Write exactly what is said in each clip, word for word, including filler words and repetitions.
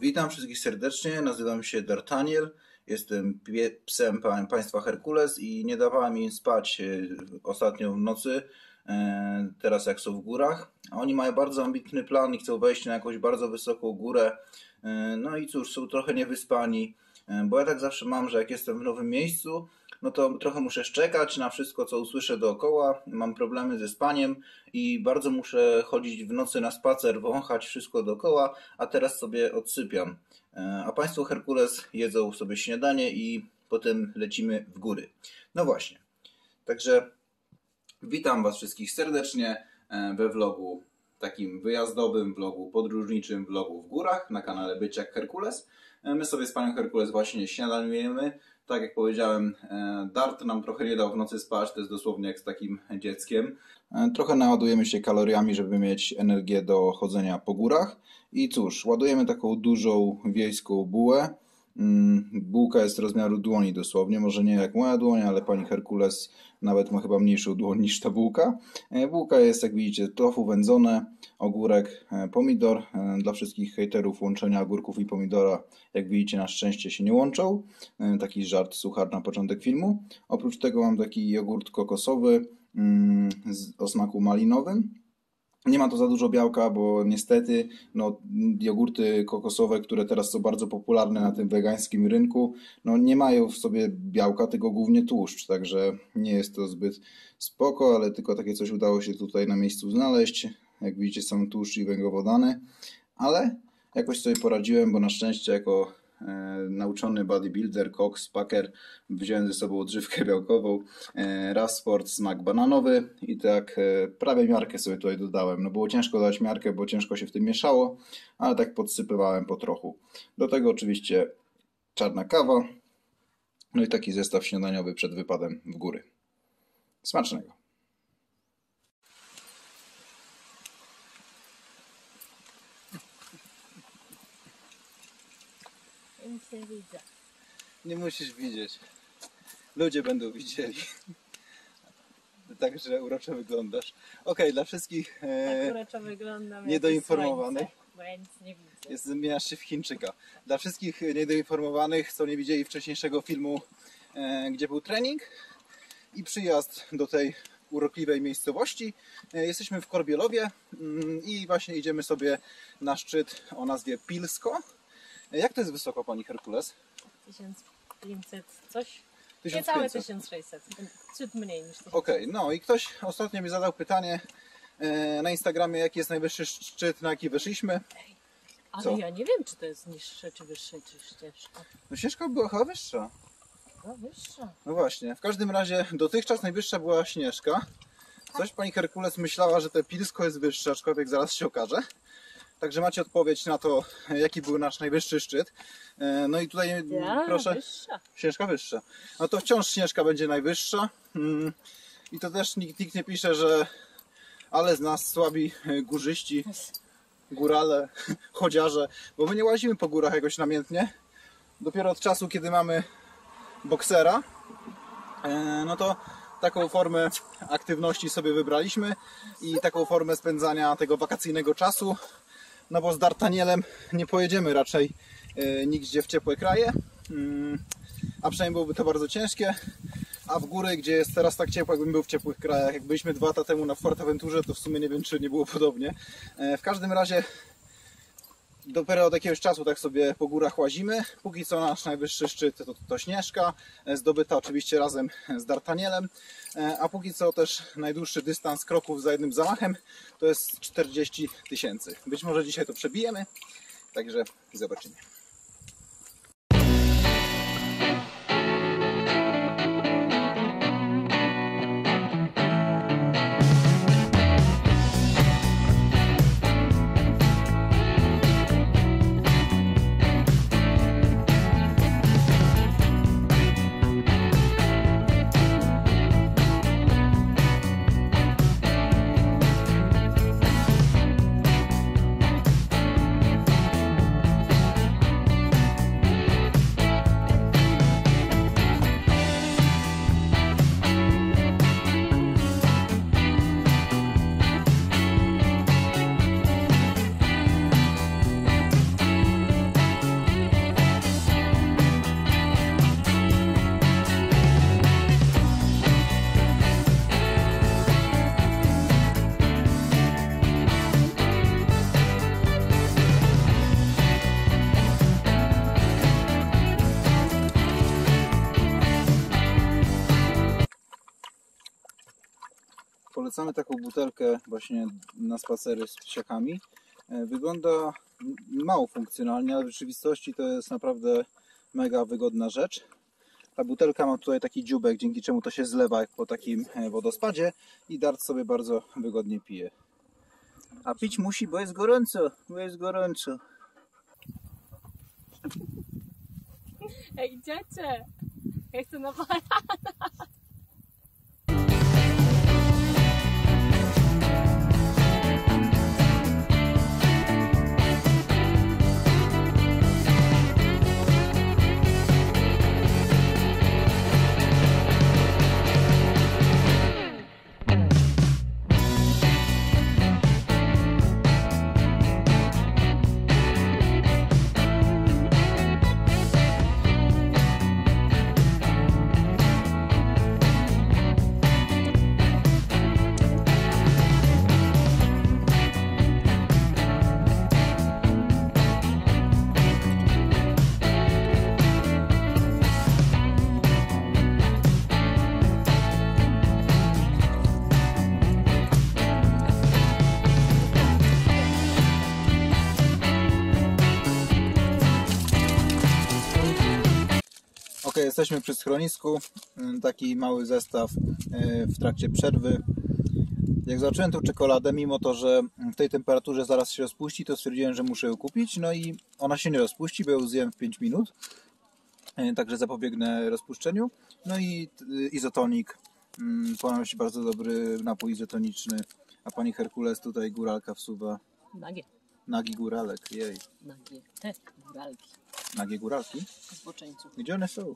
Witam wszystkich serdecznie, nazywam się D'Artagnan, jestem psem państwa Herkules i nie dawałem im spać ostatnio w nocy, teraz jak są w górach. Oni mają bardzo ambitny plan i chcą wejść na jakąś bardzo wysoką górę, no i cóż, są trochę niewyspani, bo ja tak zawsze mam, że jak jestem w nowym miejscu, no to trochę muszę szczekać na wszystko, co usłyszę dookoła, mam problemy ze spaniem i bardzo muszę chodzić w nocy na spacer, wąchać wszystko dookoła, a teraz sobie odsypiam. A państwo Herkules jedzą sobie śniadanie i potem lecimy w góry. No właśnie, także witam was wszystkich serdecznie we vlogu takim wyjazdowym, vlogu podróżniczym, vlogu w górach na kanale Być jak Herkules. My sobie z panią Herkules właśnie śniadaniujemy. Tak jak powiedziałem, Dart nam trochę nie dał w nocy spać, to jest dosłownie jak z takim dzieckiem. Trochę naładujemy się kaloriami, żeby mieć energię do chodzenia po górach. I cóż, ładujemy taką dużą wiejską bułę. Bułka jest rozmiaru dłoni dosłownie, może nie jak moja dłoń, ale pani Herkules nawet ma chyba mniejszą dłoń niż ta bułka. Bułka jest, jak widzicie, tofu wędzone, ogórek, pomidor. Dla wszystkich hejterów łączenia ogórków i pomidora, jak widzicie, na szczęście się nie łączą. Taki żart suchar na początek filmu. Oprócz tego mam taki jogurt kokosowy o smaku malinowym. Nie ma to za dużo białka, bo niestety no, jogurty kokosowe, które teraz są bardzo popularne na tym wegańskim rynku, no, nie mają w sobie białka, tylko głównie tłuszcz, także nie jest to zbyt spoko, ale tylko takie coś udało się tutaj na miejscu znaleźć. Jak widzicie, są tłuszcz i węglowodany, ale jakoś sobie poradziłem, bo na szczęście jako nauczony bodybuilder, koks, packer, wziąłem ze sobą odżywkę białkową, Rasport, smak bananowy i tak prawie miarkę sobie tutaj dodałem. No było ciężko dać miarkę, bo ciężko się w tym mieszało, ale tak podsypywałem po trochu. Do tego oczywiście czarna kawa, no i taki zestaw śniadaniowy przed wypadem w góry. Smacznego! Nic nie widzę. Nie musisz widzieć. Ludzie będą widzieli. Także uroczo wyglądasz. Okej, okay, dla wszystkich e, tak niedoinformowanych. Bo ja nic nie widzę. Jest, zmieniasz się w Chińczyka. Dla wszystkich niedoinformowanych, co nie widzieli wcześniejszego filmu, e, gdzie był trening i przyjazd do tej urokliwej miejscowości. E, jesteśmy w Korbielowie mm, i właśnie idziemy sobie na szczyt o nazwie Pilsko. Jak to jest wysoko, pani Herkules? tysiąc pięćset coś? Niecałe tysiąc sześćset, ciut mniej niż tysiąc. Okej, okay, no i ktoś ostatnio mi zadał pytanie e, na Instagramie, jaki jest najwyższy szczyt, na jaki wyszliśmy. Ej, ale co? Ja nie wiem, czy to jest niższe, czy wyższe, czy Śnieżka. No Śnieżka była chyba wyższa. Była wyższa. No właśnie, w każdym razie dotychczas najwyższa była Śnieżka. Coś pani Herkules myślała, że to Pilsko jest wyższe, aczkolwiek zaraz się okaże. Także macie odpowiedź na to, jaki był nasz najwyższy szczyt. No i tutaj ja, proszę, wyższa. Śnieżka wyższa. No to wciąż Śnieżka będzie najwyższa. I to też nikt, nikt nie pisze, że ale z nas słabi górzyści, górale, chodziarze, bo my nie łazimy po górach jakoś namiętnie. Dopiero od czasu, kiedy mamy boksera, no to taką formę aktywności sobie wybraliśmy i taką formę spędzania tego wakacyjnego czasu. No bo z D'Artagnelem nie pojedziemy raczej yy, nigdzie w ciepłe kraje, yy, a przynajmniej byłoby to bardzo ciężkie, a w góry, gdzie jest teraz tak ciepło, jakbym był w ciepłych krajach, jak byliśmy dwa lata temu na Fuerteventurze, to w sumie nie wiem, czy nie było podobnie. Yy, w każdym razie dopiero od jakiegoś czasu tak sobie po górach łazimy, póki co nasz najwyższy szczyt to, to, to Śnieżka, zdobyta oczywiście razem z D'Artagnelem, a póki co też najdłuższy dystans kroków za jednym zamachem to jest czterdzieści tysięcy. Być może dzisiaj to przebijemy, także zobaczymy. polecamy taką butelkę właśnie na spacery z psiakami. Wygląda mało funkcjonalnie, ale w rzeczywistości to jest naprawdę mega wygodna rzecz. Ta butelka ma tutaj taki dziubek, dzięki czemu to się zlewa jak po takim wodospadzie i Dart sobie bardzo wygodnie pije. A pić musi, bo jest gorąco, bo jest gorąco. Ej, dziecię! Ja chcę na banana! Jesteśmy przy schronisku, taki mały zestaw w trakcie przerwy. Jak zobaczyłem tą czekoladę, mimo to, że w tej temperaturze zaraz się rozpuści, to stwierdziłem, że muszę ją kupić. No i ona się nie rozpuści, bo ją zjem w pięć minut. Także zapobiegnę rozpuszczeniu. No i izotonik, ponoć bardzo dobry napój izotoniczny. A pani Herkules tutaj góralka wsuwa. Nagie. Nagi góralek, jej. Nagie te góralki. Nagie góralki? Zboczeńców. Gdzie one są?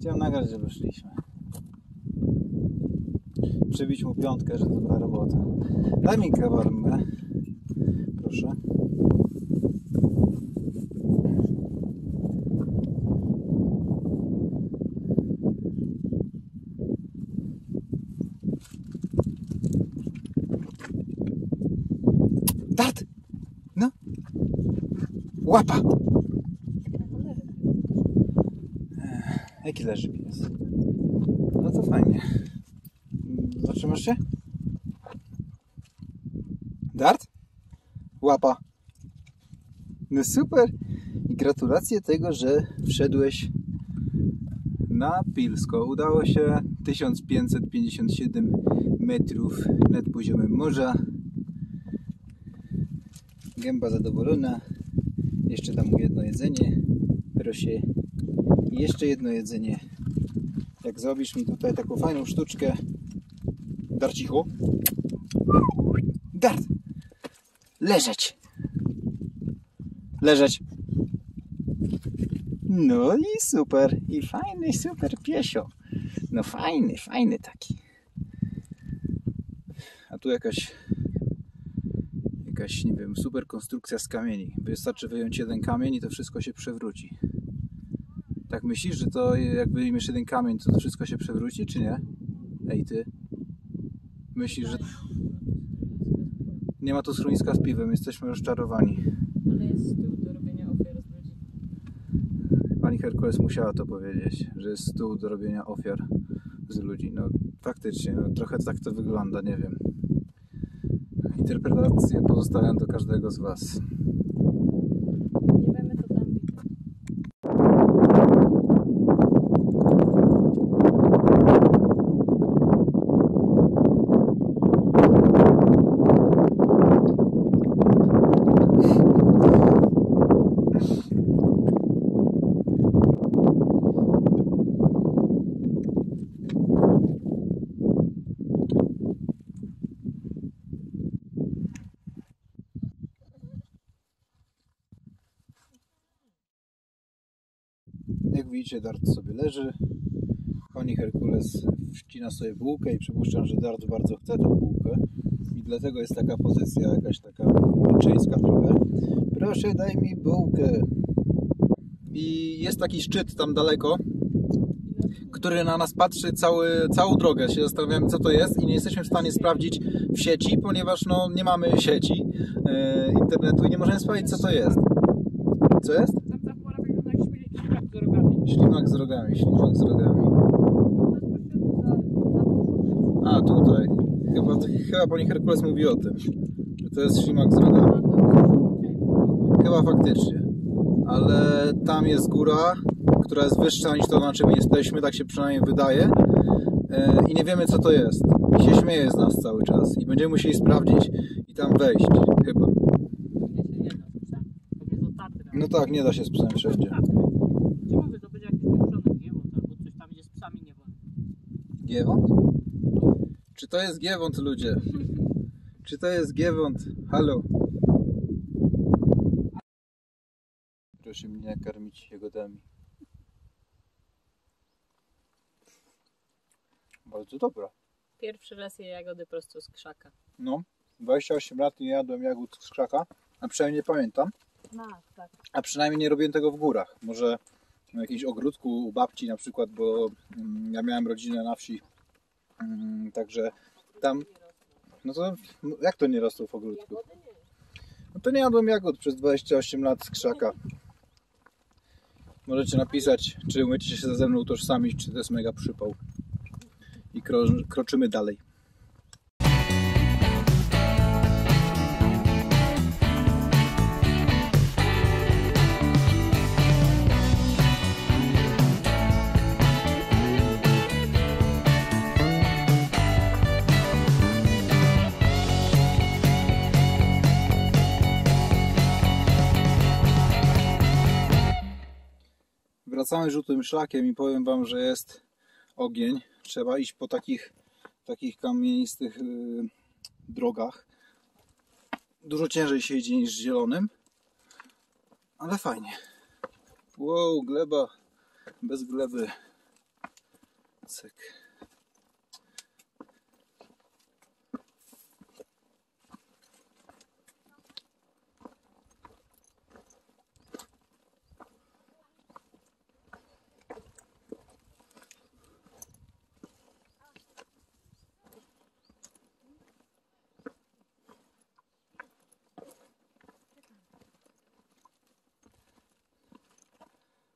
Chciałem nagrać, że wyszliśmy. Przybić mu piątkę, że to dobra robota. Daj mi kawarmę. Proszę. Dart! No! Łapa! Jaki leży pies? No to fajnie. Zatrzymasz się? Dart? Łapa. No super. I gratulacje tego, że wszedłeś na Pilsko. Udało się tysiąc pięćset pięćdziesiąt siedem metrów nad poziomem morza. Gęba zadowolona. Jeszcze dam mu jedno jedzenie. Proszę. I jeszcze jedno jedzenie. Jak zrobisz mi tutaj taką fajną sztuczkę. Darcicho. Dart! Leżeć! Leżeć! No i super! I fajny, super piesio. No fajny, fajny taki. A tu jakaś jakaś, nie wiem, super konstrukcja z kamieni. Wystarczy wyjąć jeden kamień i to wszystko się przewróci. Tak myślisz, że to jak wyjmiesz jeden kamień, to, to wszystko się przewróci, czy nie? Ej ty. Myślisz, że... Nie ma tu schroniska z piwem, jesteśmy rozczarowani. Ale jest stół do robienia ofiar z ludzi. pani Herkules musiała to powiedzieć, że jest stół do robienia ofiar z ludzi. No faktycznie, no, trochę tak to wygląda, nie wiem. Interpretację pozostawiam do każdego z was. Jak widzicie, dart sobie leży, pani Herkules wcina sobie bułkę i przypuszczam, że dart bardzo chce tą bułkę i dlatego jest taka pozycja jakaś taka męczeńska trochę. Proszę, daj mi bułkę. I jest taki szczyt tam daleko, który na nas patrzy cały, całą drogę. Się zastanawiamy, co to jest i nie jesteśmy w stanie sprawdzić w sieci, ponieważ no, nie mamy sieci e, internetu i nie możemy sprawdzić, co to jest. Co jest? Ślimak z rogami, ślimak z rogami. A, tutaj. Chyba, chyba pani Herkules mówi o tym, że to jest ślimak z rogami. Chyba faktycznie. Ale tam jest góra, która jest wyższa niż to, na czym jesteśmy, tak się przynajmniej wydaje. I nie wiemy, co to jest. I się śmieje z nas cały czas. I będziemy musieli sprawdzić i tam wejść. Chyba. No tak, nie da się z psem wszędzie. Giewont? Czy to jest giewont, ludzie? Czy to jest giewont? Halo? Proszę mnie nakarmić jagodami. Bardzo dobra. Pierwszy raz je jagody prosto z krzaka. No, dwadzieścia osiem lat nie jadłem jagód z krzaka, a przynajmniej nie pamiętam. No, tak. A przynajmniej nie robiłem tego w górach. Może na jakimś ogródku u babci na przykład, bo ja miałem rodzinę na wsi, także tam, no to jak to nie rosło w ogródku? No to nie jadłem jagód przez dwadzieścia osiem lat z krzaka. Możecie napisać, czy umiecie się ze mną utożsamić, czy to jest mega przypał. I kro, kroczymy dalej. Wracamy żółtym szlakiem i powiem wam, że jest ogień. Trzeba iść po takich, takich kamienistych yy, drogach. Dużo ciężej się idzie niż zielonym, ale fajnie. Wow, gleba bez gleby. Cyk.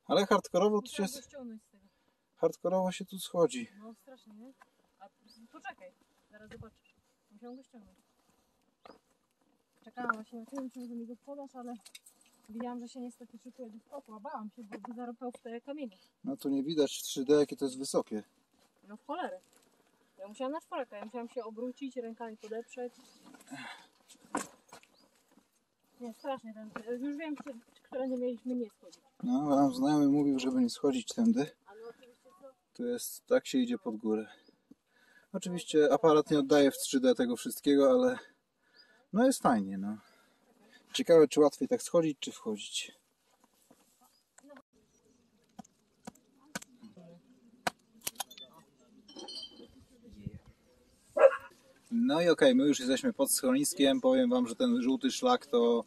Ale hardkorowo tu się... Hardkorowo się tu schodzi. No strasznie, nie? A poczekaj, zaraz zobaczysz. Musiałam go ściągnąć. Czekałam właśnie na tym, że mi go podasz, ale widziałam, że się niestety szykuje do skoku, a bałam się, bo by zaropał w te kamienie. No tu nie widać trzy D, jakie to jest wysokie. No w cholerę. Ja musiałam na czworaka, ja musiałam się obrócić, rękami podeprzeć. Nie, strasznie ten... Już wiem, które nie mieliśmy nie schodzić. No, nam znajomy mówił, żeby nie schodzić tędy. To jest... tak się idzie pod górę. Oczywiście aparat nie oddaje w trzy D tego wszystkiego, ale... No jest fajnie, no. Ciekawe, czy łatwiej tak schodzić, czy wchodzić. No i okej, okay, my już jesteśmy pod schroniskiem. Powiem wam, że ten żółty szlak to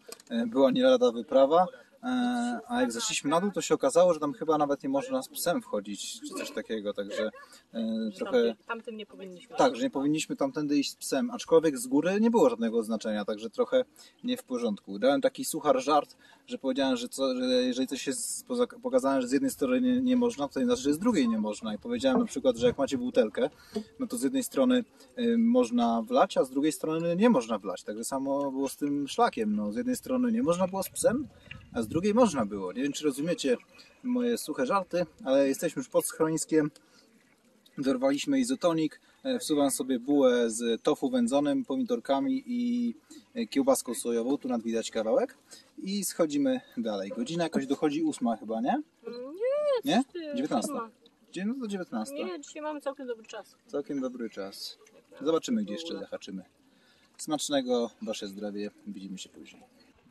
była nie lada wyprawa. Eee, a jak zeszliśmy na dół, to się okazało, że tam chyba nawet nie można z psem wchodzić, czy coś takiego, także e, trochę... Tamtym nie powinniśmy. Tak, że nie powinniśmy tamtędy iść z psem, aczkolwiek z góry nie było żadnego znaczenia, także trochę nie w porządku. Dałem taki suchar żart, że powiedziałem, że, co, że jeżeli coś jest, pokazałem, że z jednej strony nie, nie można, to nie znaczy, że z drugiej nie można. I powiedziałem na przykład, że jak macie butelkę, no to z jednej strony y, można wlać, a z drugiej strony nie można wlać. Także samo było z tym szlakiem, no z jednej strony nie można było z psem, a z drugiej można było. Nie wiem, czy rozumiecie moje suche żarty, ale jesteśmy już pod schroniskiem. Dorwaliśmy izotonik, wsuwam sobie bułę z tofu wędzonym, pomidorkami i kiełbaską sojową, tu nad widać kawałek. I schodzimy dalej. Godzina jakoś dochodzi ósma chyba, nie? Nie, nie? dziewiętnasta. No to dziewiętnasta. Nie, dzisiaj mamy całkiem dobry czas. Całkiem dobry czas. Zobaczymy, gdzie jeszcze zahaczymy. Smacznego, wasze zdrowie. Widzimy się później.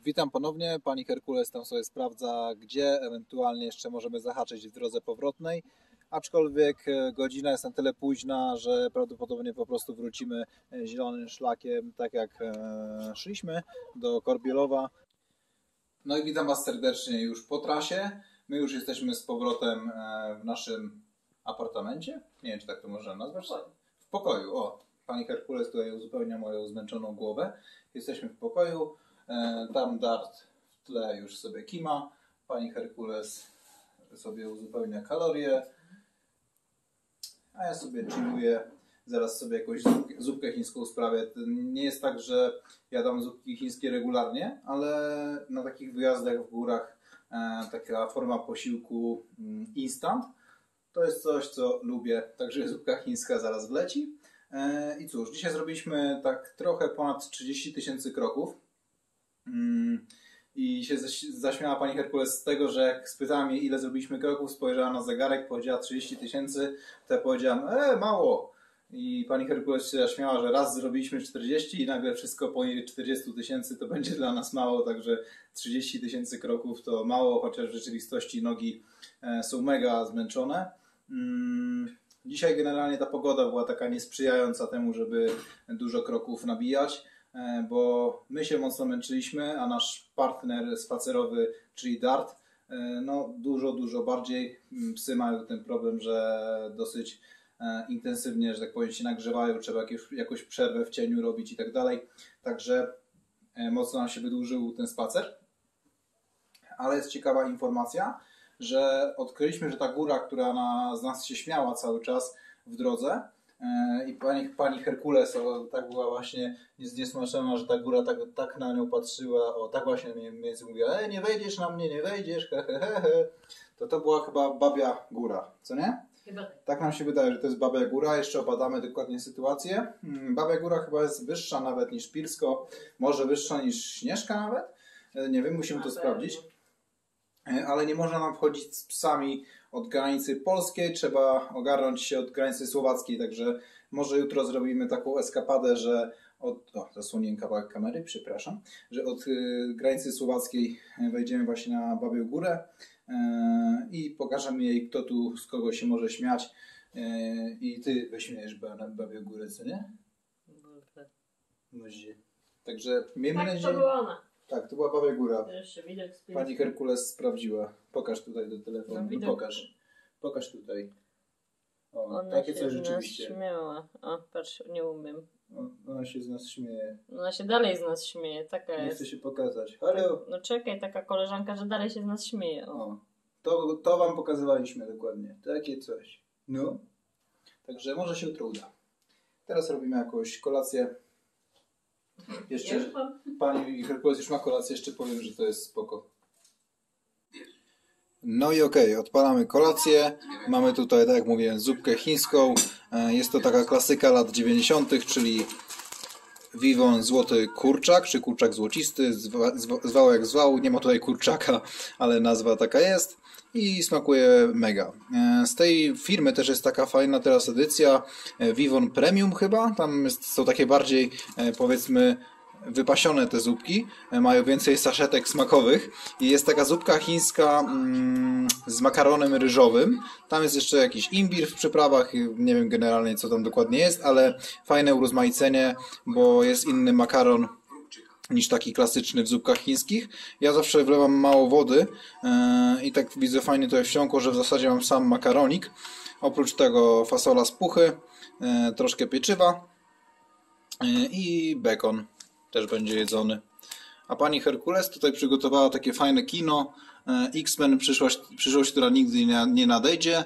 Witam ponownie. Pani Herkules tam sobie sprawdza, gdzie ewentualnie jeszcze możemy zahaczyć w drodze powrotnej. Aczkolwiek godzina jest na tyle późna, że prawdopodobnie po prostu wrócimy zielonym szlakiem, tak jak szliśmy, do Korbielowa. No i witam was serdecznie już po trasie. My już jesteśmy z powrotem w naszym apartamencie. Nie wiem, czy tak to można nazwać. W pokoju. O, pani Herkules tutaj uzupełnia moją zmęczoną głowę. Jesteśmy w pokoju. Tam Dart w tle już sobie kima. Pani Herkules sobie uzupełnia kalorie. A ja sobie chilluję. Zaraz sobie jakąś zupkę chińską sprawię. Nie jest tak, że jadam zupki chińskie regularnie, ale na takich wyjazdach w górach taka forma posiłku instant to jest coś, co lubię. Także zupka chińska zaraz wleci. I cóż, dzisiaj zrobiliśmy tak trochę ponad trzydzieści tysięcy kroków. I się zaśmiała pani Herkules z tego, że jak spytałem jej, ile zrobiliśmy kroków, spojrzała na zegarek, powiedziała trzydzieści tysięcy, to ja powiedziałem, e, mało. I pani Herkules się zaśmiała, że raz zrobiliśmy czterdzieści i nagle wszystko po czterdzieści tysięcy to będzie dla nas mało, także trzydzieści tysięcy kroków to mało, chociaż w rzeczywistości nogi są mega zmęczone. Dzisiaj generalnie ta pogoda była taka niesprzyjająca temu, żeby dużo kroków nabijać, bo my się mocno męczyliśmy, a nasz partner spacerowy, czyli Dart, no dużo, dużo bardziej. Psy mają ten problem, że dosyć intensywnie, że tak powiem, się nagrzewają, trzeba jakieś, jakąś przerwę w cieniu robić i tak dalej. Także mocno nam się wydłużył ten spacer. Ale jest ciekawa informacja, że odkryliśmy, że ta góra, która na, z nas się śmiała cały czas w drodze, i pani, pani Herkules o, tak była właśnie niezniesmaczona, że ta góra tak, tak na nią patrzyła, o tak właśnie mniej więcej mówiła, e, nie wejdziesz na mnie, nie wejdziesz, he, he, he, he. To to była chyba Babia Góra, co nie? Chyba. Tak nam się wydaje, że to jest Babia Góra, jeszcze obadamy dokładnie sytuację. Babia Góra chyba jest wyższa nawet niż Pilsko, może wyższa niż Śnieżka nawet, nie wiem, musimy to sprawdzić. Ale nie można nam wchodzić z psami od granicy polskiej, trzeba ogarnąć się od granicy słowackiej, także może jutro zrobimy taką eskapadę, że od... O, zasłoniłem kawałek kamery, przepraszam. Że od y, granicy słowackiej wejdziemy właśnie na Babią Górę y, i pokażemy jej, kto tu z kogo się może śmiać. Y, I ty wyśmiejesz Babią Górę, co nie? Gdzie? Także miejmy tak, nadzieję... Tak, to była Babia Góra. Pani Herkules sprawdziła. Pokaż tutaj do telefonu. No, pokaż. Pokaż tutaj. O, ona takie się coś z nas śmiała. O, patrz, nie umiem. O, ona się z nas śmieje. Ona się dalej z nas śmieje, taka jest. Nie chce się pokazać. Halo. No czekaj, taka koleżanka, że dalej się z nas śmieje. O. O, to, to wam pokazywaliśmy dokładnie. Takie coś. No. Także może się jutro uda. Teraz robimy jakąś kolację. Jeszcze pani Herkules już ma kolację, jeszcze powiem, że to jest spoko. No i okej, okay, odpalamy kolację. Mamy tutaj, tak jak mówiłem, zupkę chińską. Jest to taka klasyka lat dziewięćdziesiątych, czyli Vifon złoty kurczak, czy kurczak złocisty, zwa, zwał jak zwał. Nie ma tutaj kurczaka, ale nazwa taka jest. I smakuje mega. Z tej firmy też jest taka fajna teraz edycja Vifon Premium chyba. Tam są takie bardziej, powiedzmy, wypasione te zupki. Mają więcej saszetek smakowych. I jest taka zupka chińska mm, z makaronem ryżowym. Tam jest jeszcze jakiś imbir w przyprawach. Nie wiem generalnie, co tam dokładnie jest, ale fajne urozmaicenie, bo jest inny makaron niż taki klasyczny w zupkach chińskich. Ja zawsze wlewam mało wody yy, i tak widzę fajnie to wsiąkło, że w zasadzie mam sam makaronik. Oprócz tego fasola z puchy, yy, troszkę pieczywa yy, i bekon też będzie jedzony. A pani Herkules tutaj przygotowała takie fajne kino. X-Men, przyszłość, przyszłość, która nigdy nie, nie nadejdzie.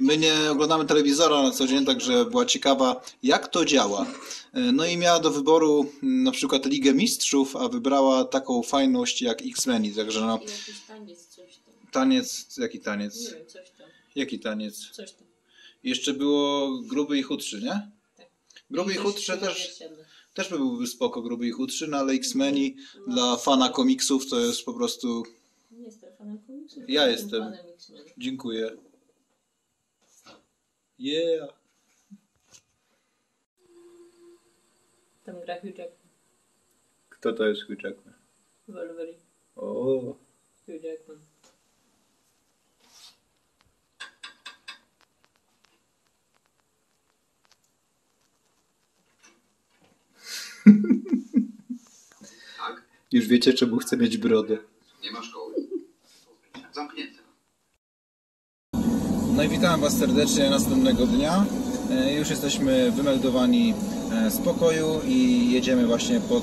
My nie oglądamy telewizora na co dzień, także była ciekawa, jak to działa. No i miała do wyboru na przykład Ligę Mistrzów, a wybrała taką fajność jak X-Meni. Także no... Taniec, coś tam. Taniec, jaki taniec? Nie wiem, coś tam. Jaki taniec? Coś tam. Jeszcze było Gruby i Chudszy, nie? Tak. Gruby i Chudszy też... Też by byłby spoko Gruby i Chudszy, no ale X-Meni no, dla fana komiksów to jest po prostu... Nie jestem fanem komiksów. Ja jestem. Fanem X-Men. Dziękuję. Yeah. Tam gra Hugh Jackman. Kto to jest Hugh Jackman? Wolverine. O. Hugh Jackman. Tak? Już wiecie, czemu chcę mieć brodę. Nie ma szkoły. Zamknięte. No i witam Was serdecznie następnego dnia. Już jesteśmy wymeldowani z pokoju i jedziemy właśnie pod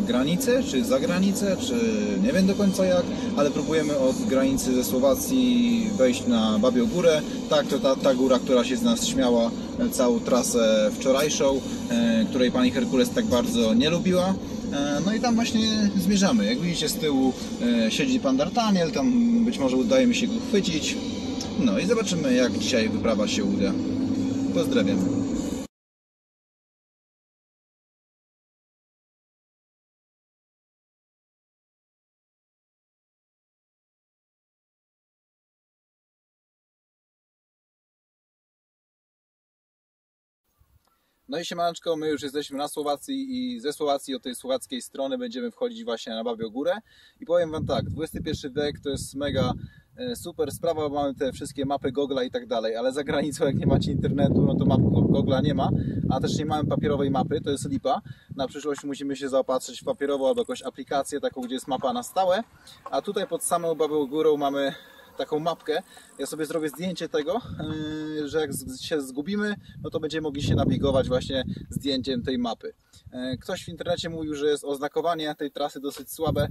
granicę, czy za granicę, czy nie wiem do końca jak, ale próbujemy od granicy ze Słowacji wejść na Babią Górę. Tak, to ta, ta góra, która się z nas śmiała całą trasę wczorajszą, której pani Herkules tak bardzo nie lubiła. No i tam właśnie zmierzamy. Jak widzicie, z tyłu siedzi pan D'Artagnan, tam być może udaje mi się go chwycić. No i zobaczymy, jak dzisiaj wyprawa się uda. Pozdrawiam. No i siemaneczko, my już jesteśmy na Słowacji i ze Słowacji, od tej słowackiej strony będziemy wchodzić właśnie na Babią Górę. I powiem Wam tak, dwudziesty pierwszy wiek to jest mega super sprawa, mamy te wszystkie mapy Google'a i tak dalej, ale za granicą jak nie macie internetu, no to map Google'a nie ma, a też nie mamy papierowej mapy, to jest lipa. Na przyszłość musimy się zaopatrzyć w papierową albo jakąś aplikację taką, gdzie jest mapa na stałe, a tutaj pod samą Babią Górą mamy taką mapkę. Ja sobie zrobię zdjęcie tego, że jak się zgubimy, no to będziemy mogli się nawigować właśnie zdjęciem tej mapy. Ktoś w internecie mówił, że jest oznakowanie tej trasy dosyć słabe,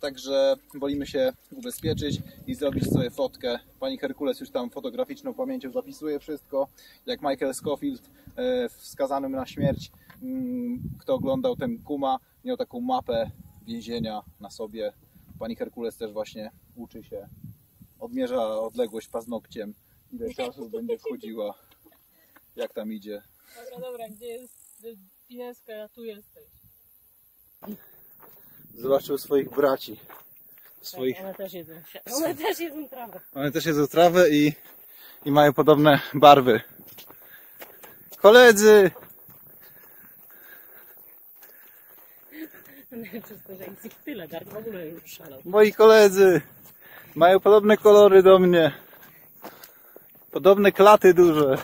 także wolimy się ubezpieczyć i zrobić sobie fotkę. Pani Herkules już tam fotograficzną pamięcią zapisuje wszystko, jak Michael Schofield wskazanym na śmierć. Kto oglądał ten kuma, miał taką mapę więzienia na sobie. Pani Herkules też właśnie uczy się, odmierza odległość paznokciem, ile czasu będzie wchodziła, jak tam idzie. Dobra, dobra, gdzie jest Śnieżka, ja tu jesteś. Zobaczył swoich braci. Swoich... Tak, one też jedzą one też jedzą trawę. One też jedzą trawę i, i mają podobne barwy. Koledzy! Tyle, w ogóle już szalał. Moi koledzy! Mają podobne kolory do mnie. Podobne klaty duże.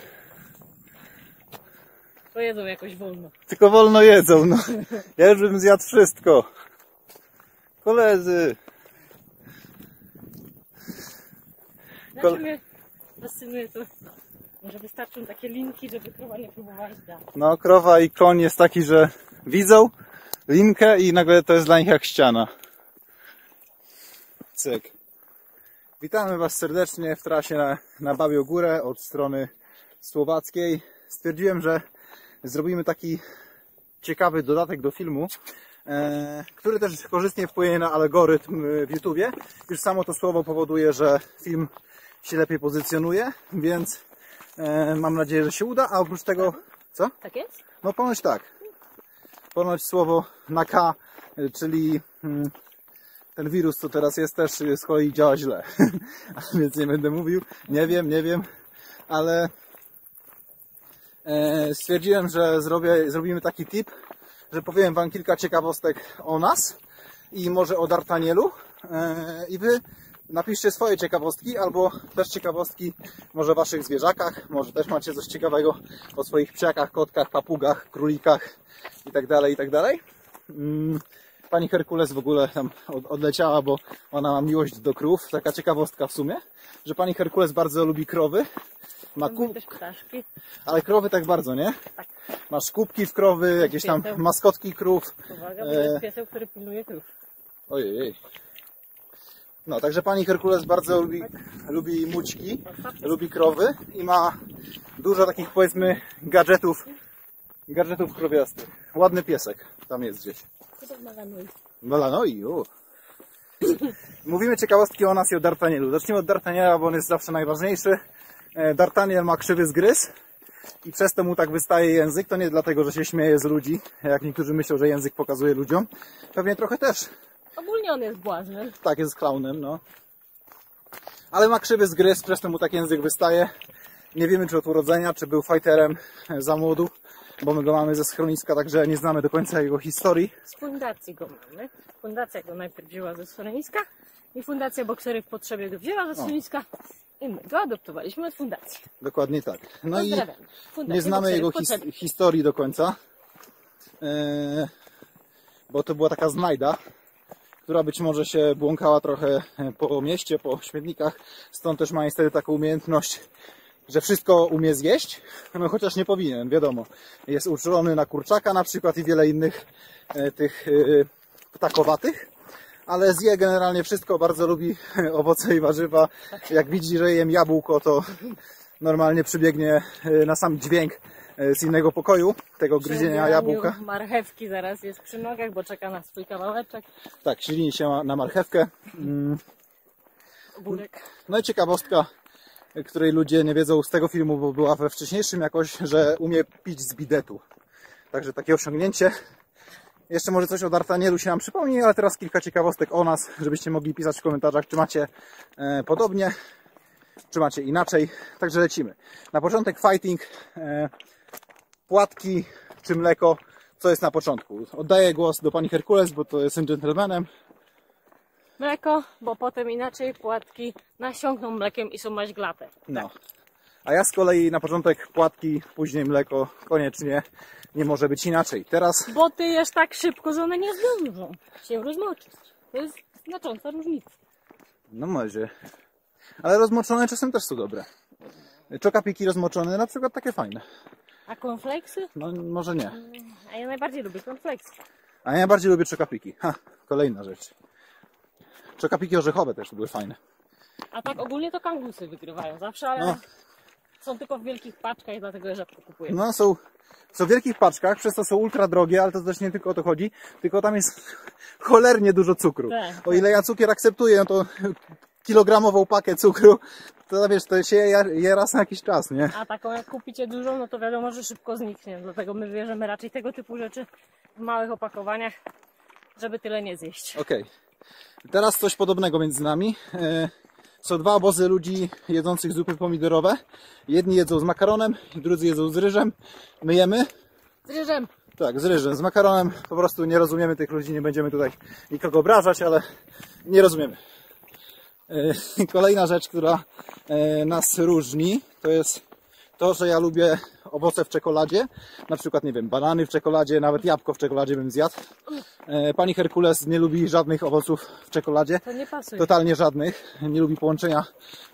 To jedzą jakoś wolno. Tylko wolno jedzą, no. Ja już bym zjadł wszystko. Koledzy. Kole... Znaczy mnie fascynuje to, może wystarczą takie linki, żeby krowa nie próbowała dalej. No, krowa i koń jest taki, że widzą linkę i nagle to jest dla nich jak ściana. Cyk. Witamy Was serdecznie w trasie na, na Babią Górę od strony słowackiej. Stwierdziłem, że zrobimy taki ciekawy dodatek do filmu, e, który też korzystnie wpłynie na algorytm w YouTubie. Już samo to słowo powoduje, że film się lepiej pozycjonuje, więc e, mam nadzieję, że się uda. A oprócz tego... Co? Tak jest? No ponoć tak. Ponoć słowo na K, czyli... Hmm, ten wirus, co teraz jest, też z kolei działa źle. Więc nie będę mówił. Nie wiem, nie wiem. Ale e, stwierdziłem, że zrobię, zrobimy taki tip, że powiem Wam kilka ciekawostek o nas i może o D'Artagnanu. E, I Wy napiszcie swoje ciekawostki, albo też ciekawostki może o Waszych zwierzakach. Może też macie coś ciekawego o swoich psiakach, kotkach, papugach, królikach itd., itd. Pani Herkules w ogóle tam odleciała, bo ona ma miłość do krów. Taka ciekawostka w sumie, że pani Herkules bardzo lubi krowy. Ma kub... też ptaszki. Ale krowy tak bardzo, nie? Tak. Masz kubki w krowy, jakieś tam maskotki krów. Uwaga, bo to jest pieseł, który pilnuje krów. Ojej. No, także pani Herkules bardzo lubi, lubi mućki, lubi krowy i ma dużo takich, powiedzmy, gadżetów, gadżetów krowiastych. Ładny piesek tam jest gdzieś. Malanoi. Mówimy ciekawostki o nas i o D'Artagnielu. Zacznijmy od D'Artagnela, bo on jest zawsze najważniejszy. D'Artagnan ma krzywy zgryz i przez to mu tak wystaje język. To nie dlatego, że się śmieje z ludzi, jak niektórzy myślą, że język pokazuje ludziom. Pewnie trochę też. Ogólnie on jest błażny. Tak, jest klaunem, no. Ale ma krzywy zgryz, przez to mu tak język wystaje. Nie wiemy, czy od urodzenia, czy był fajterem za młodu, bo my go mamy ze schroniska, także nie znamy do końca jego historii. Z fundacji go mamy. Fundacja go najpierw wzięła ze schroniska i fundacja Bokserów w Potrzebie go wzięła ze schroniska. I my go adoptowaliśmy od fundacji. Dokładnie tak. No i nie znamy jego his historii do końca, yy, bo to była taka znajda, która być może się błąkała trochę po mieście, po śmietnikach. Stąd też ma niestety taką umiejętność, że wszystko umie zjeść, no chociaż nie powinien, wiadomo. Jest uczulony na kurczaka na przykład i wiele innych e, tych e, ptakowatych, ale zje generalnie wszystko, bardzo lubi owoce i warzywa. Jak widzi, że jem jabłko, to normalnie przybiegnie na sam dźwięk z innego pokoju, tego gryzienia jabłka. Marchewki zaraz jest przy nogach, bo czeka na swój kawałeczek. Tak, ślini się na marchewkę. Mm. Ogórek. No i ciekawostka, której ludzie nie wiedzą z tego filmu, bo była we wcześniejszym jakoś, że umie pić z bidetu. Także takie osiągnięcie. Jeszcze może coś o D'Artagnielu się nam przypomni, ale teraz kilka ciekawostek o nas, żebyście mogli pisać w komentarzach, czy macie e, podobnie, czy macie inaczej. Także lecimy. Na początek fighting, e, płatki czy mleko, co jest na początku. Oddaję głos do pani Herkules, bo to jestem dżentelmenem. Mleko, bo potem inaczej płatki nasiągną mlekiem i są maźglate. No. A ja z kolei na początek płatki, później mleko, koniecznie. Nie może być inaczej. Teraz... Bo ty jesz tak szybko, że one nie zdążą się rozmoczyć. To jest znacząca różnica. No może. Ale rozmoczone czasem też są dobre. Czokapiki rozmoczone, na przykład takie fajne. A konfleksy? No może nie. A ja najbardziej lubię konfleksy. A ja najbardziej lubię czokapiki. Ha, kolejna rzecz. Czokapiki orzechowe też były fajne. A tak ogólnie to kangusy wygrywają zawsze, ale no. Są tylko w wielkich paczkach i dlatego je rzadko kupuję. No są, są w wielkich paczkach, przez to są ultra drogie, ale to też nie tylko o to chodzi, tylko tam jest cholernie dużo cukru. Tak. O ile ja cukier akceptuję, no to kilogramową pakę cukru, to wiesz, to się je, je raz na jakiś czas, nie? A taką jak kupicie dużą, no to wiadomo, że szybko zniknie, dlatego my bierzemy raczej tego typu rzeczy w małych opakowaniach, żeby tyle nie zjeść. Okej. Okay. Teraz coś podobnego między nami. Są dwa obozy ludzi jedzących zupy pomidorowe. Jedni jedzą z makaronem, drudzy jedzą z ryżem. My jemy? Z ryżem. Tak, z ryżem. Z makaronem po prostu nie rozumiemy tych ludzi, nie będziemy tutaj nikogo obrażać, ale nie rozumiemy. Kolejna rzecz, która nas różni, to jest to, że ja lubię owoce w czekoladzie, na przykład, nie wiem, banany w czekoladzie, nawet jabłko w czekoladzie bym zjadł. Pani Herkules nie lubi żadnych owoców w czekoladzie. To nie pasuje. Totalnie żadnych. Nie lubi połączenia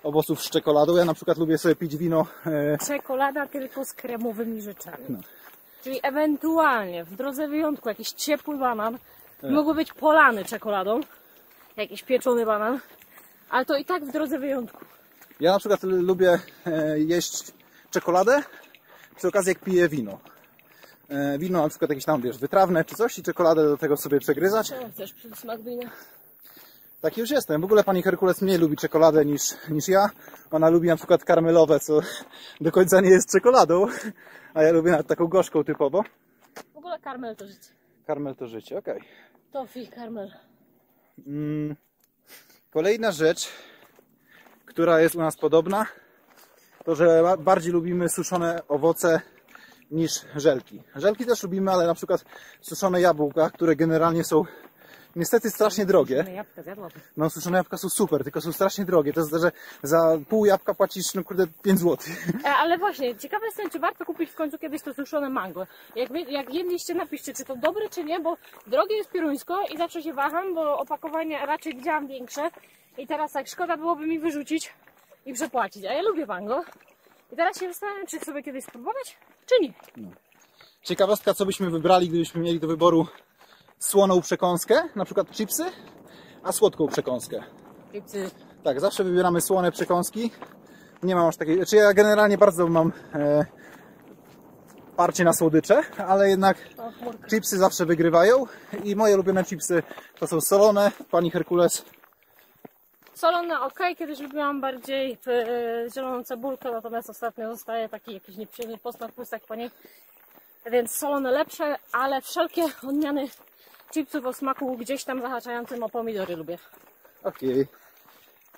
owoców z czekoladą. Ja na przykład lubię sobie pić wino. Czekolada tylko z kremowymi rzeczami. No. Czyli ewentualnie, w drodze wyjątku, jakiś ciepły banan, no. Mógłby być polany czekoladą, jakiś pieczony banan, ale to i tak w drodze wyjątku. Ja na przykład lubię jeść czekoladę przy okazji jak piję wino. E, wino na przykład jakieś tam, wiesz, wytrawne czy coś i czekoladę do tego sobie przegryzać. No, chcesz smak wina? Tak już jestem. W ogóle pani Herkules mniej lubi czekoladę niż, niż ja. Ona lubi na przykład karmelowe, co do końca nie jest czekoladą, a ja lubię nawet taką gorzką typowo. W ogóle karmel to życie. Karmel to życie, okej. Okay. Toffee, karmel. Mm, kolejna rzecz, która jest u nas podobna, to, że bardziej lubimy suszone owoce niż żelki. Żelki też lubimy, ale na przykład suszone jabłka, które generalnie są niestety strasznie drogie. No suszone jabłka są super, tylko są strasznie drogie. To jest, że za pół jabłka płacisz, no kurde, pięć złotych. Ale właśnie, ciekawe jestem, czy warto kupić w końcu kiedyś to suszone mango. Jak, jak jedliście, napiszcie, czy to dobre, czy nie, bo drogie jest pieruńsko i zawsze się waham, bo opakowania raczej widziałam większe. I teraz tak, szkoda byłoby mi wyrzucić i przepłacić, a ja lubię mango. I teraz się zastanawiam, czy sobie kiedyś spróbować, czy nie. No. Ciekawostka, co byśmy wybrali, gdybyśmy mieli do wyboru słoną przekąskę, na przykład chipsy, a słodką przekąskę. Chipsy. Tak, zawsze wybieramy słone przekąski. Nie mam aż takiej... Znaczy ja generalnie bardzo mam e, parcie na słodycze, ale jednak o, chipsy zawsze wygrywają. I moje ulubione chipsy to są solone, pani Herkules. Solone ok, kiedyś lubiłam bardziej w, e, zieloną cebulkę, natomiast ostatnio zostaje taki jakiś nieprzyjemny posmak w ustach po niej. Więc solone lepsze, ale wszelkie odmiany chipsów o smaku gdzieś tam zahaczającym o pomidory lubię. Okej. Okay.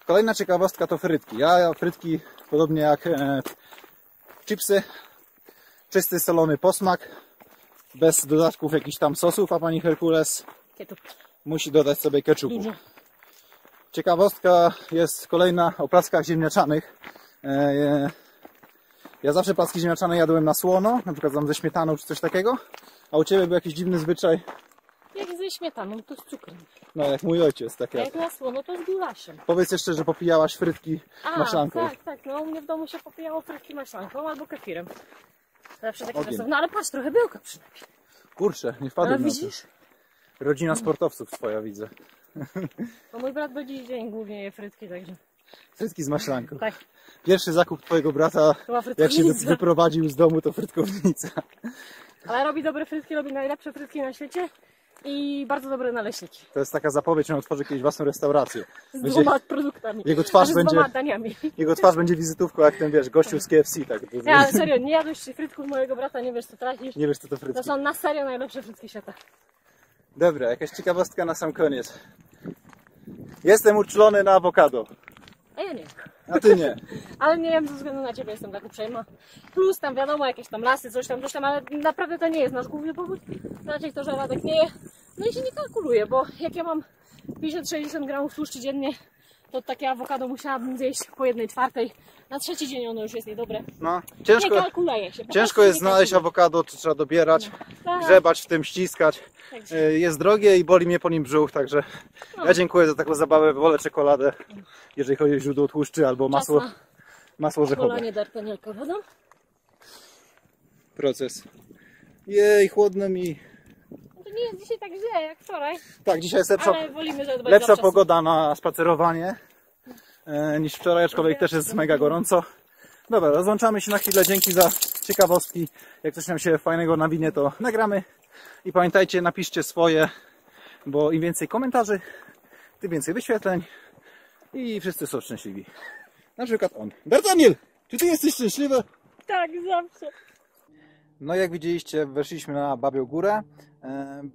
Kolejna ciekawostka to frytki. Ja frytki, podobnie jak e, chipsy, czysty solony posmak, bez dodatków jakichś tam sosów, a pani Herkules Ketchup. Musi dodać sobie keczupu. Idzie. Ciekawostka jest kolejna o plackach ziemniaczanych. E, e, Ja zawsze placki ziemniaczane jadłem na słono, na przykład tam ze śmietaną czy coś takiego, a u Ciebie był jakiś dziwny zwyczaj? Jak ze śmietaną, to z cukrem. No, jak mój ojciec, tak jak. A jak na słono, to z gulaszem. Powiedz jeszcze, że popijałaś frytki a, maślanką. tak, tak, no u mnie w domu się popijało frytki maślanką albo kefirem. Zawsze takie czasem, no ale patrz, trochę byłka przynajmniej. Kurczę, nie wpadłem no, na widzisz? To. Rodzina sportowców twoja, widzę. No mój brat do dziś dzień głównie je frytki, także... Frytki z maślanką. Tak. Pierwszy zakup twojego brata, jak się wyprowadził z domu, to frytkownica. Ale robi dobre frytki, robi najlepsze frytki na świecie i bardzo dobre naleśniki. To jest taka zapowiedź, że on otworzy kiedyś własną restaurację. Z będzie... dwoma produktami. Jego twarz, będzie... z dwoma daniami. Jego twarz będzie wizytówką, jak ten, wiesz, gościu z K F C. Tak. Ja, ale serio, nie jadłeś frytków mojego brata, nie wiesz co tracisz. Nie wiesz co to frytki. To są na serio najlepsze frytki świata. Dobra, jakaś ciekawostka na sam koniec. Jestem uczulony na awokado. A ja nie. A ty nie. Ale nie wiem, ze względu na ciebie jestem tak uprzejma. Plus tam wiadomo, jakieś tam lasy, coś tam, coś tam, ale naprawdę to nie jest nasz główny powód. Raczej to, że Radek nie je. No i się nie kalkuluje, bo jak ja mam pięćdziesiąt sześćdziesiąt gramów tłuszczu dziennie, to takie awokado musiałabym zjeść po jednej czwartej. Na trzeci dzień ono już jest niedobre. No, ciężko, nie kalkuluje się. Ciężko jest znaleźć awokado, to trzeba dobierać, no. Grzebać w tym, ściskać. Także. Jest drogie i boli mnie po nim brzuch, także no. Ja dziękuję za taką zabawę, wolę czekoladę, jeżeli chodzi o źródło tłuszczy albo masło, masło orzechowe. Polanie D'Artagnanka wodą. Proces. Jej, chłodno mi. Nie jest dzisiaj tak źle jak wczoraj. Tak, dzisiaj jest lepsza, ale wolimy, lepsza pogoda na spacerowanie e, niż wczoraj, aczkolwiek też jest mega gorąco. Dobra, rozłączamy się na chwilę. Dzięki za ciekawostki. Jak coś nam się fajnego nawinie, to nagramy. I pamiętajcie, napiszcie swoje, bo im więcej komentarzy, tym więcej wyświetleń i wszyscy są szczęśliwi. Na przykład on. D'Artagnan, czy ty jesteś szczęśliwy? Tak, zawsze. No jak widzieliście, weszliśmy na Babią Górę.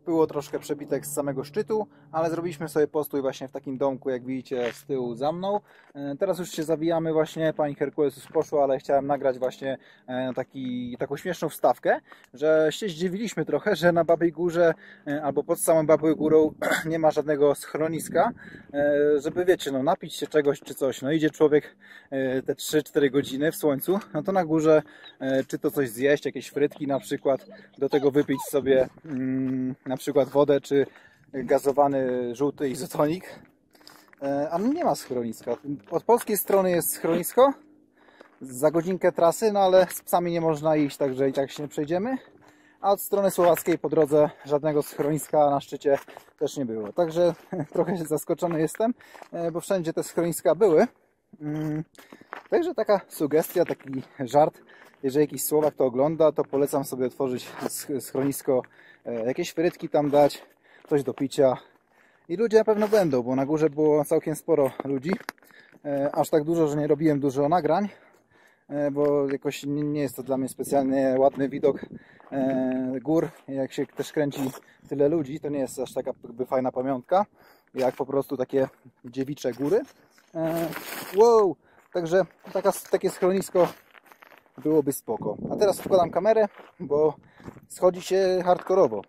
Było troszkę przebitek z samego szczytu, ale zrobiliśmy sobie postój właśnie w takim domku, jak widzicie z tyłu za mną. Teraz już się zawijamy właśnie, pani Herkules już poszła, ale chciałem nagrać właśnie taki, taką śmieszną wstawkę, że się zdziwiliśmy trochę, że na Babiej Górze albo pod samą Babią Górą nie ma żadnego schroniska, żeby wiecie, no napić się czegoś czy coś. No idzie człowiek te trzy cztery godziny w słońcu, no to na górze czy to coś zjeść, jakieś frytki na przykład, do tego wypić sobie na przykład wodę czy gazowany żółty izotonik, a nie ma schroniska. Od polskiej strony jest schronisko za godzinkę trasy, no ale z psami nie można iść, także i tak się nie przejdziemy, a od strony słowackiej po drodze żadnego schroniska na szczycie też nie było, także trochę zaskoczony jestem, bo wszędzie te schroniska były. Także taka sugestia, taki żart, jeżeli jakiś Słowak to ogląda, to polecam sobie otworzyć schronisko, jakieś frytki tam dać, coś do picia i ludzie na pewno będą, bo na górze było całkiem sporo ludzi, aż tak dużo, że nie robiłem dużo nagrań, bo jakoś nie jest to dla mnie specjalnie ładny widok gór, jak się też kręci tyle ludzi, to nie jest aż taka jakby fajna pamiątka, jak po prostu takie dziewicze góry. Wow, także taka, takie schronisko byłoby spoko. A teraz wkładam kamerę, bo schodzi się hardkorowo.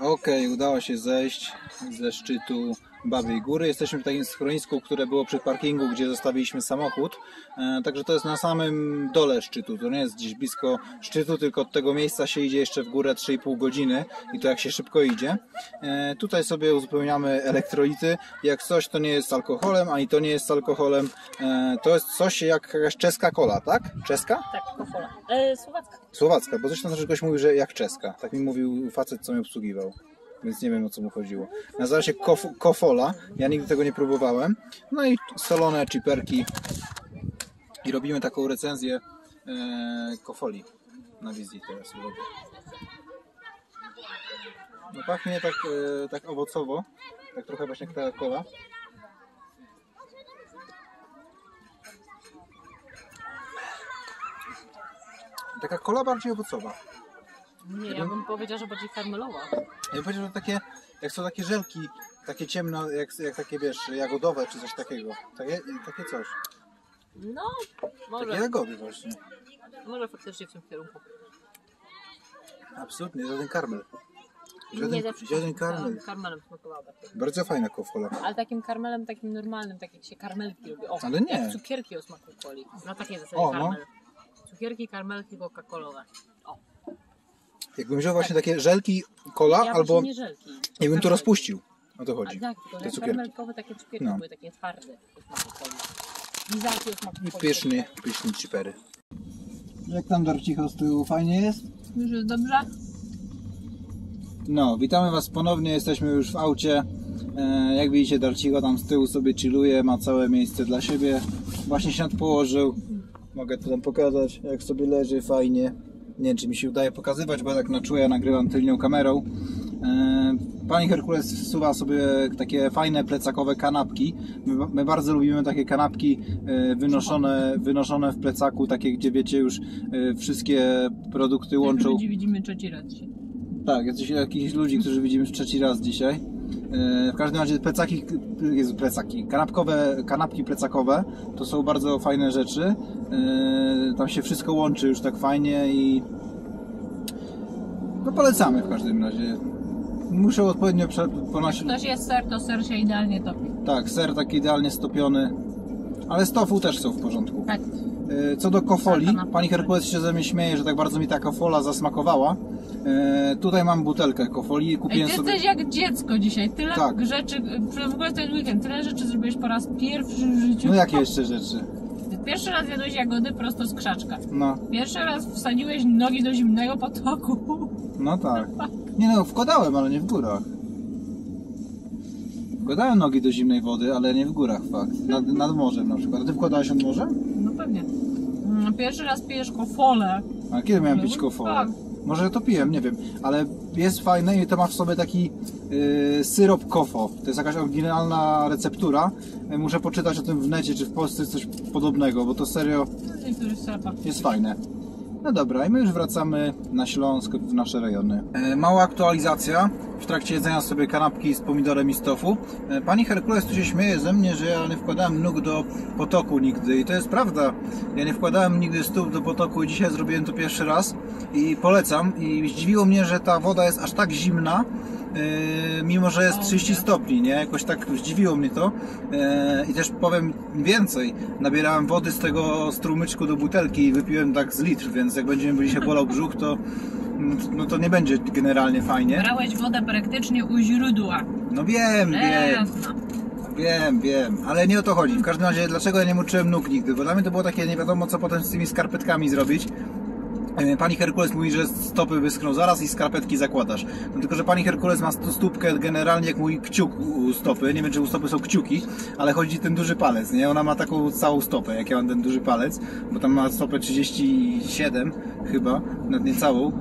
Okej, okay, udało się zejść ze szczytu Babiej Góry. Jesteśmy w takim schronisku, które było przy parkingu, gdzie zostawiliśmy samochód. E, także to jest na samym dole szczytu. To nie jest gdzieś blisko szczytu, tylko od tego miejsca się idzie jeszcze w górę trzy i pół godziny i to jak się szybko idzie. E, tutaj sobie uzupełniamy elektrolity. Jak coś, to nie jest alkoholem, ani to nie jest alkoholem. E, to jest coś jak jakaś czeska cola, tak? Czeska? Tak, Kofola. E, słowacka. Słowacka, bo zresztą też ktoś mówił, że jak czeska. Tak mi mówił facet, co mnie obsługiwał. Więc nie wiem, o co mu chodziło. Nazywa się kof Kofola, ja nigdy tego nie próbowałem. No i solone chiperki. I robimy taką recenzję e, Kofoli na wizji teraz. No pachnie tak, e, tak owocowo, tak trochę właśnie jak ta cola. Taka cola bardziej owocowa. Nie, ja bym powiedział, że bardziej karmelowa. Ja bym powiedział, że takie, jak są takie żelki, takie ciemne, jak, jak takie, wiesz, jagodowe czy coś takiego. Takie, takie coś. No, może. Takie jagody właśnie. Może faktycznie w tym kierunku. Absolutnie, żaden karmel. Żaden, nie zawsze żaden karmel. Karmelem smakowała. Bardzo fajna kofola. Ale takim karmelem, takim normalnym, takie jak się karmelki robi. O, ale nie. Jak cukierki o smaku coli. No takie zasadzie o, karmel. No. Cukierki, karmelki, coca-colowe. O. Jakbym wziął właśnie tak. Takie żelki, cola, ja albo nie żelki, ja bym tu rozpuścił, o to chodzi. A tak, te karmelkowe takie cukierki no. Były takie twarde. I pyszny, pyszny cipery. Jak tam Darcicho z tyłu, fajnie jest? Już jest dobrze. No, witamy Was ponownie, jesteśmy już w aucie. E, jak widzicie, Darcicho tam z tyłu sobie chilluje, ma całe miejsce dla siebie. Właśnie się nadpołożył, mogę to tam pokazać, jak sobie leży fajnie. Nie wiem, czy mi się udaje pokazywać, bo ja tak na czuja nagrywam tylnią kamerą. Pani Herkules wsuwa sobie takie fajne plecakowe kanapki. My, my bardzo lubimy takie kanapki wynoszone, wynoszone w plecaku, takie gdzie wiecie już wszystkie produkty łączą. Tych ludzi widzimy trzeci raz dzisiaj. Tak, jacyś jakichś ludzi, którzy widzimy trzeci raz dzisiaj. W każdym razie plecaki, Jezu, plecaki kanapkowe, kanapki plecakowe to są bardzo fajne rzeczy. Tam się wszystko łączy już tak fajnie i no polecamy w każdym razie. Muszę odpowiednio ponosić. Ktoś jest ser, to ser się idealnie topi. Tak, ser taki idealnie stopiony. Ale z tofu też są w porządku. Tak. Co do kofoli, pani Herkules się ze mnie śmieje, że tak bardzo mi ta kofola zasmakowała. E, tutaj mam butelkę kofoli, kupiłem Ej, ty sobie... jesteś jak dziecko dzisiaj, tyle tak. rzeczy, w ogóle ten weekend, tyle rzeczy zrobiłeś po raz pierwszy w życiu. No jakie jeszcze rzeczy? Pierwszy raz jadłeś jagody prosto z krzaczka. No. Pierwszy raz wsadziłeś nogi do zimnego potoku. No tak. Nie no, wkładałem, ale nie w górach. Wkładałem nogi do zimnej wody, ale nie w górach, fakt. Nad, nad morzem na przykład. A ty wkładałeś od morza? No pewnie. Pierwszy raz pijesz kofolę. A kiedy miałem pić kofolę? Tak. Może to piłem, nie wiem. Ale jest fajne i to ma w sobie taki yy, syrop kofo. To jest jakaś oryginalna receptura. Muszę poczytać o tym w necie, czy w Polsce jest coś podobnego, bo to serio jest fajne. No dobra, i my już wracamy na Śląsk, w nasze rejony. Mała aktualizacja. W trakcie jedzenia sobie kanapki z pomidorem i z tofu. Pani Herkules tu się śmieje ze mnie, że ja nie wkładałem nóg do potoku nigdy. I to jest prawda. Ja nie wkładałem nigdy stóp do potoku i dzisiaj zrobiłem to pierwszy raz. I polecam. I zdziwiło mnie, że ta woda jest aż tak zimna, Yy, mimo że jest trzydzieści stopni, nie? Jakoś tak zdziwiło mnie to. Yy, I też powiem więcej, nabierałem wody z tego strumyczku do butelki i wypiłem tak z litr, więc jak będzie mi się bolał brzuch, to, no to nie będzie generalnie fajnie. Brałeś wodę praktycznie u źródła. No wiem, eee, wiem. Wiem, wiem, ale nie o to chodzi. W każdym razie, dlaczego ja nie moczyłem nóg nigdy? Bo dla mnie to było takie, nie wiadomo co potem z tymi skarpetkami zrobić. Pani Herkules mówi, że stopy wyschną zaraz i skarpetki zakładasz. No tylko, że Pani Herkules ma stópkę generalnie jak mój kciuk u stopy. Nie wiem, czy u stopy są kciuki, ale chodzi ten duży palec, nie? Ona ma taką całą stopę, jak ja mam ten duży palec, bo tam ma stopę trzydzieści siedem chyba, nawet nie całą.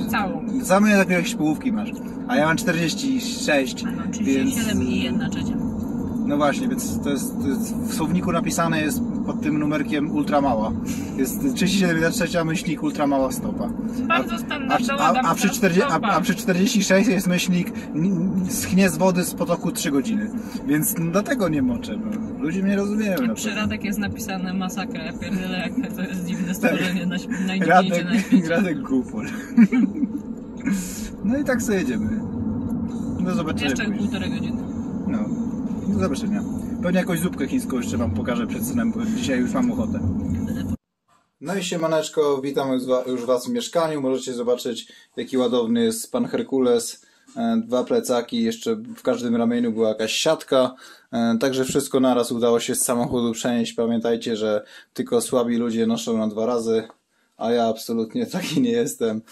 Yy, całą. Same jakieś połówki masz, a ja mam czterdzieści sześć, a no, trzydzieści siedem więc... i jedna trzecia. No właśnie, więc to jest, to jest w słowniku napisane jest pod tym numerkiem ultramała. Jest trzydzieści siedem trzecia myślnik ultramała stopa. Bardzo standardowa a, a, a, przy czterdzieści, a, a przy czterdzieści sześć jest myślnik schnie z wody z potoku trzy godziny. Więc dlatego nie moczę. No. Ludzie mnie rozumieją. Przy Radek jest napisane masakra. Ja pierdolę, jak to jest dziwne stworzenie. Tak. Najdziwniejsze na świecie. Radek Gufol. No i tak sobie jedziemy. Do zobaczenia. Jeszcze półtorej godziny. No, do zobaczenia. Pewnie jakąś zupkę chińską jeszcze wam pokażę przed snem, bo dzisiaj już mam ochotę. No i siemaneczko, witam już was w mieszkaniu. Możecie zobaczyć, jaki ładowny jest pan Herkules. Dwa plecaki, jeszcze w każdym ramieniu była jakaś siatka. Także wszystko naraz udało się z samochodu przenieść. Pamiętajcie, że tylko słabi ludzie noszą na dwa razy, a ja absolutnie taki nie jestem.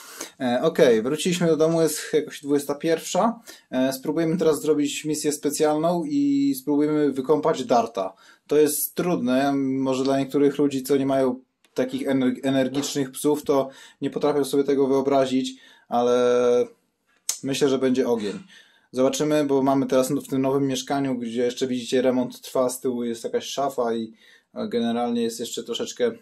E, Okej, okay, wróciliśmy do domu, jest jakoś dwudziesta pierwsza. E, spróbujemy teraz zrobić misję specjalną i spróbujemy wykąpać Darta. To jest trudne, może dla niektórych ludzi, co nie mają takich energicznych psów, to nie potrafią sobie tego wyobrazić, ale myślę, że będzie ogień. Zobaczymy, bo mamy teraz w tym nowym mieszkaniu, gdzie jeszcze widzicie remont trwa, z tyłu jest jakaś szafa i generalnie jest jeszcze troszeczkę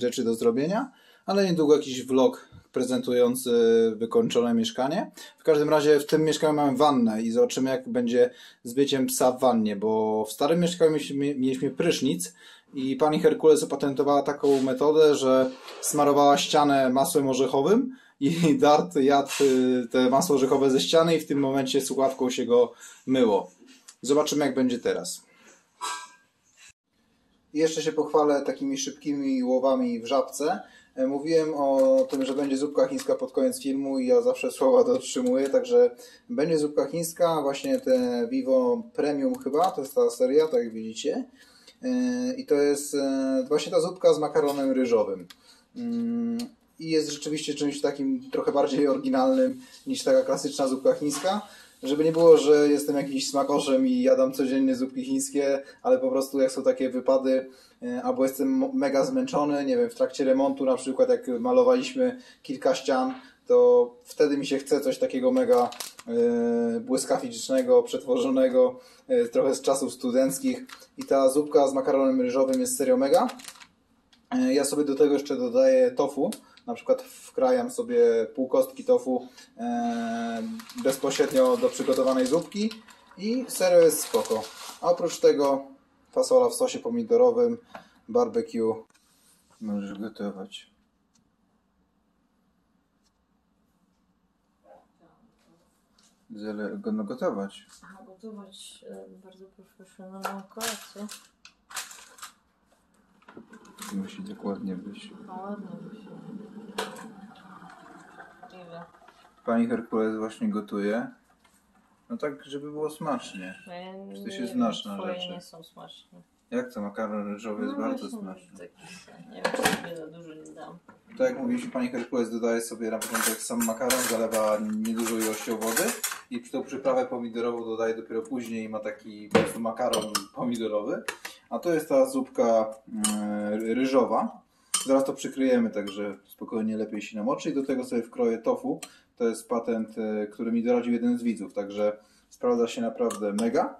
rzeczy do zrobienia, ale niedługo jakiś vlog prezentujący wykończone mieszkanie. W każdym razie w tym mieszkaniu mamy wannę i zobaczymy, jak będzie z byciem psa w wannie, bo w starym mieszkaniu mieliśmy, mieliśmy prysznic i pani Herkules opatentowała taką metodę, że smarowała ścianę masłem orzechowym i Dart jadł te masło orzechowe ze ściany i w tym momencie słuchawką się go myło. Zobaczymy, jak będzie teraz. I jeszcze się pochwalę takimi szybkimi łowami w Żabce. Mówiłem o tym, że będzie zupka chińska pod koniec filmu i ja zawsze słowa dotrzymuję, także będzie zupka chińska, właśnie te Vivo Premium chyba, to jest ta seria, tak jak widzicie. I to jest właśnie ta zupka z makaronem ryżowym. I jest rzeczywiście czymś takim trochę bardziej oryginalnym niż taka klasyczna zupka chińska. Żeby nie było, że jestem jakimś smakoszem i jadam codziennie zupki chińskie, ale po prostu jak są takie wypady, albo jestem mega zmęczony, nie wiem, w trakcie remontu na przykład, jak malowaliśmy kilka ścian, to wtedy mi się chce coś takiego mega błyskawicznego, przetworzonego, trochę z czasów studenckich. I ta zupka z makaronem ryżowym jest serio mega. Ja sobie do tego jeszcze dodaję tofu. Na przykład wkrajam sobie pół kostki tofu bezpośrednio do przygotowanej zupki i serio jest spoko. A oprócz tego fasola w sosie pomidorowym, barbecue. Możesz gotować. Zale, no gotować. Aha, gotować. Bardzo proszę się na moją kolację. Musi dokładnie być. Pani Herkules właśnie gotuje. No tak, żeby było smacznie. Czy ty się znasz na rzeczy? Nie są smaczne. Jak to? Makaron ryżowy jest bardzo smaczny. Nie wiem, czy sobie za dużo nie dam. Tak jak mówiliśmy, pani Herkules dodaje sobie na początek sam makaron, zalewa niedużą ilością wody i tą przyprawę pomidorową dodaje dopiero później i ma taki po prostu makaron pomidorowy. A to jest ta zupka ryżowa. Zaraz to przykryjemy, także spokojnie lepiej się namoczy. I do tego sobie wkroję tofu. To jest patent, który mi doradził jeden z widzów, także sprawdza się naprawdę mega.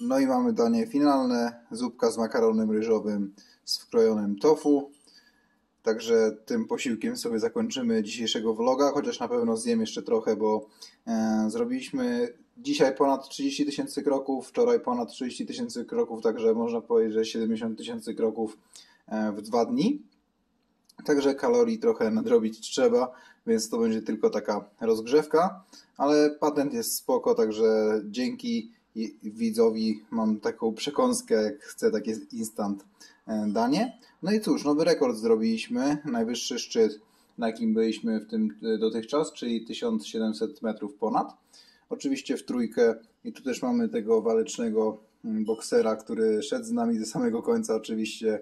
No i mamy danie finalne. Zupka z makaronem ryżowym z wkrojonym tofu. Także tym posiłkiem sobie zakończymy dzisiejszego vloga, chociaż na pewno zjem jeszcze trochę, bo e, zrobiliśmy dzisiaj ponad trzydzieści tysięcy kroków, wczoraj ponad trzydzieści tysięcy kroków, także można powiedzieć, że siedemdziesiąt tysięcy kroków e, w dwa dni. Także kalorii trochę nadrobić trzeba, więc to będzie tylko taka rozgrzewka, ale patent jest spoko, także dzięki widzowi mam taką przekąskę, jak chcę, takie instant danie. No i cóż, nowy rekord zrobiliśmy, najwyższy szczyt, na jakim byliśmy w tym dotychczas, czyli tysiąc siedemset metrów ponad. Oczywiście w trójkę i tu też mamy tego walecznego boksera, który szedł z nami do samego końca, oczywiście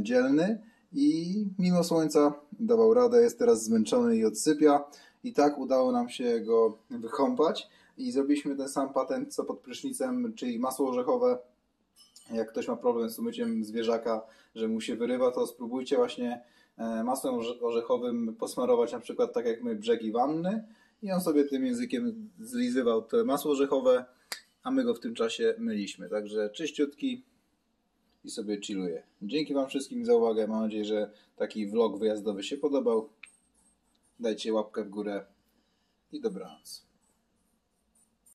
dzielny i mimo słońca dawał radę, jest teraz zmęczony i odsypia. I tak udało nam się go wykąpać i zrobiliśmy ten sam patent co pod prysznicem, czyli masło orzechowe. Jak ktoś ma problem z umyciem zwierzaka, że mu się wyrywa, to spróbujcie właśnie masłem orzechowym posmarować na przykład tak jak my brzegi wanny i on sobie tym językiem zlizywał to masło orzechowe, a my go w tym czasie myliśmy. Także czyściutki i sobie chilluje. Dzięki wam wszystkim za uwagę, mam nadzieję, że taki vlog wyjazdowy się podobał. Dajcie łapkę w górę i dobranoc.